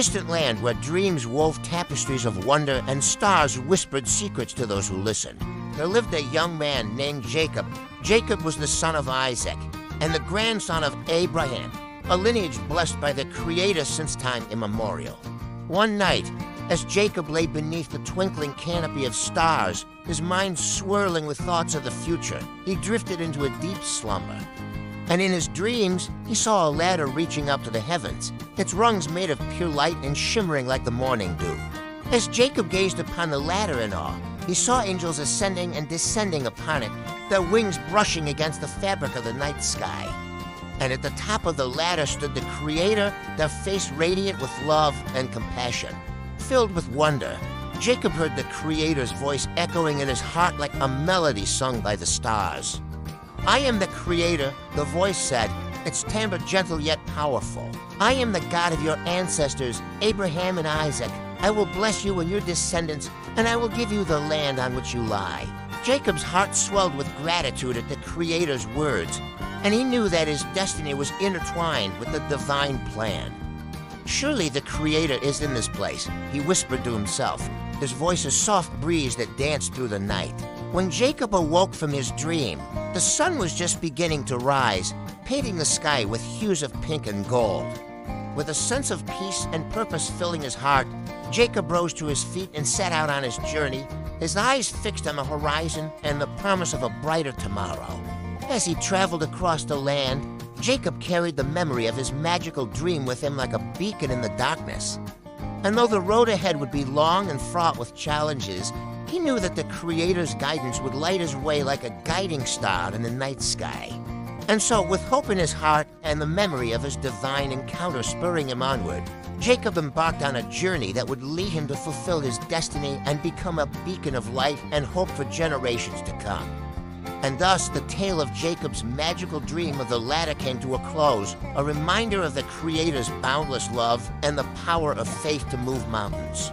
distant land where dreams wove tapestries of wonder and stars whispered secrets to those who listened, there lived a young man named Jacob. Jacob was the son of Isaac and the grandson of Abraham, a lineage blessed by the Creator since time immemorial. One night, as Jacob lay beneath the twinkling canopy of stars, his mind swirling with thoughts of the future, he drifted into a deep slumber. And in his dreams, he saw a ladder reaching up to the heavens, its rungs made of pure light and shimmering like the morning dew. As Jacob gazed upon the ladder in awe, he saw angels ascending and descending upon it, their wings brushing against the fabric of the night sky. And at the top of the ladder stood the Creator, their face radiant with love and compassion. Filled with wonder, Jacob heard the Creator's voice echoing in his heart like a melody sung by the stars. "I am the Creator," the voice said, its timbre gentle yet powerful. "I am the God of your ancestors, Abraham and Isaac. I will bless you and your descendants, and I will give you the land on which you lie." Jacob's heart swelled with gratitude at the Creator's words, and he knew that his destiny was intertwined with the divine plan. "Surely the Creator is in this place," he whispered to himself, his voice a soft breeze that danced through the night. When Jacob awoke from his dream, the sun was just beginning to rise, painting the sky with hues of pink and gold. With a sense of peace and purpose filling his heart, Jacob rose to his feet and set out on his journey, his eyes fixed on the horizon and the promise of a brighter tomorrow. As he traveled across the land, Jacob carried the memory of his magical dream with him like a beacon in the darkness. And though the road ahead would be long and fraught with challenges, he knew that the Creator's guidance would light his way like a guiding star in the night sky. And so, with hope in his heart and the memory of his divine encounter spurring him onward, Jacob embarked on a journey that would lead him to fulfill his destiny and become a beacon of light and hope for generations to come. And thus, the tale of Jacob's magical dream of the ladder came to a close, a reminder of the Creator's boundless love and the power of faith to move mountains.